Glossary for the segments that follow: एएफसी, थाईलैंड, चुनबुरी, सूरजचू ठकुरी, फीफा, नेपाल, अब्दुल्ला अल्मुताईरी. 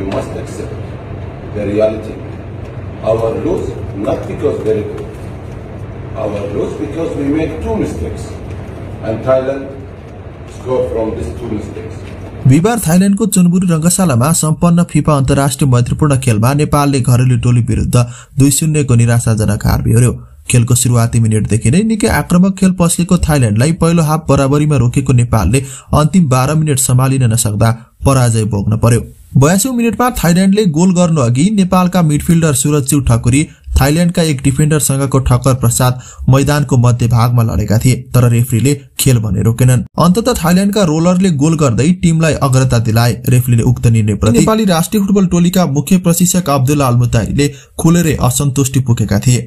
you must accept the reality. Our loss, not because they're good. Our loss because we made two mistakes. And Thailand scored from these two mistakes. बिहिबार थाईलैंड को चुनबुरी रंगशाला में संपन्न फीफा अंतरराष्ट्रीय मैत्रीपूर्ण खेल में नेपालले घरेलु टोली विरुद्ध 2-0 को निराशाजनक हार बेहोर्यो। खेल को शुरूआती मिनेटदेखि नै निकै आक्रमक खेल पस्केको थाईलैंडलाई पहिलो हाफ बराबरीमा रोकेको नेपालले अन्तिम 12 मिनेट सम्हालिन नसक्दा पराजय भोग्न पर्यो। 82 मिनेटमा थाईलैंडले गोल गर्न अघि नेपालका मिडफिल्डर सूरजचू ठकुरी थाईलैंडका एक डिफेन्डरसँगको ठक्कर पश्चात मैदानको मध्य भागमा लडेका थिए, तर रेफ्रीले खेल भने रोकेनन्। अन्ततः थाईलैंडका रोलरले गोल गर्दै टिमलाई अग्रता दिलाए। रेफ्रीले उक्त निर्णयप्रति नेपाली राष्ट्रिय फुटबल टोलीका मुख्य प्रशिक्षक अब्दुल्ला अल्मुताईरीले खुलेरै असन्तुष्टि पुगेका थिए।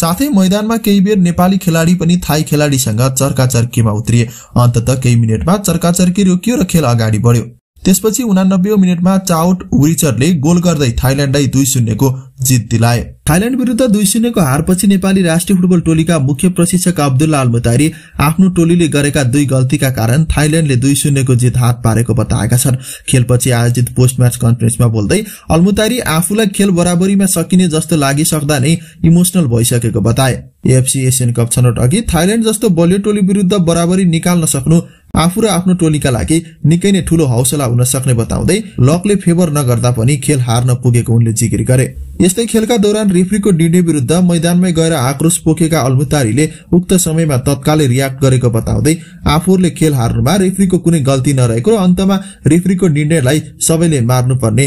साथै मैदानमा केही बेर नेपाली खेलाडी पनि थाई खेलाडीसँग चर्काचर्कीमा उत्रिए। अन्ततः केही मिनेटमा चर्काचर्की रोकियो र खेल अगाडि बढ्यो। त्यसपछि 89 मिनेटमा चाउट उरिचरले गोल गर्दै थाईल्याण्डलाई 2-0 को जित दिलाए। थाईल्याण्ड विरुद्ध 2-0 को हारपछि नेपाली राष्ट्रिय फुटबल टोलीका मुख्य प्रशिक्षक अब्दुल्ला अल्मुताईरी आफ्नो टोलीले गरेका दुई गल्तीका कारण थाईल्याण्डले 2-0 को जित हात पारेको बताएका छन्। खेलपछि आयोजित पोस्ट म्याच कन्फरेन्समा बोल्दै अल्मुताईरी आफूलाई खेल बराबरीमा सकिने जस्तो लागिसक्दा नै इमोसनल भइसकेको बताए। एएफसी एशियन कप छनौट अघि थाईल्याण्ड जस्तो बलियो टोली विरुद्ध बराबरी निकाल्न सक्नु आफू र आफ्नो टोलीका लागि निकै नै ठूलो हौसला हुन सक्ने बताउँदै लकले फेभर नगर्दा पनि खेल हार्न पुगेको उनले जिकिर गरे। यस्तै खेलका दौरान रेफ्रीको निर्णय विरुद्ध मैदानमै गएर आक्रोश पोखेका अल्मुताईरीले उक्त समयमा तत्कालै रियाक्ट गरेको बताउँदै आफूले खेल हार्नुमा रेफ्रीको कुनै गल्ती नरहेको र अन्तमा रेफ्रीको निर्णयलाई सबैले मान्नुपर्ने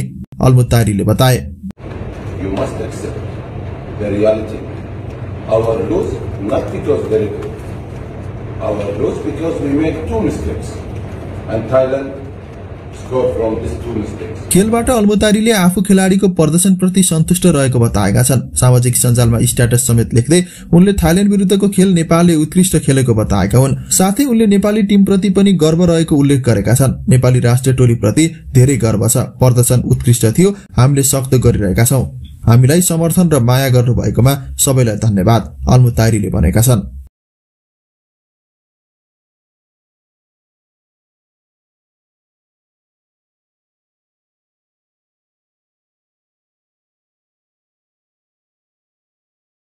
अल्मुताईरीले बताए। You must accept the reality. Our loss, not because they're good. Our loss because we made two mistakes and Thailand scored from these two mistakes. खेलबाट अल्मुताईरीले आफू खेलाडीको प्रदर्शनप्रति सन्तुष्ट रहेको बताएका छन्। सामाजिक सञ्जालमा स्ट्याटस समेत लेख्दै उनले थाईल्याण्ड विरुद्धको खेल नेपालले उत्कृष्ट खेलेको बताएका हुन्। साथै उनले नेपाली टिमप्रति पनि गर्व रहेको उल्लेख गरेका छन्। नेपाली राष्ट्रिय टोलीप्रति धेरै गर्व छ। प्रदर्शन उत्कृष्ट थियो। हामीले सक्दो गरिरहेका छौं। हामीलाई समर्थन र माया गर्नुभएकोमा सबैलाई धन्यवाद अल्मुताईरीले भनेका छन्।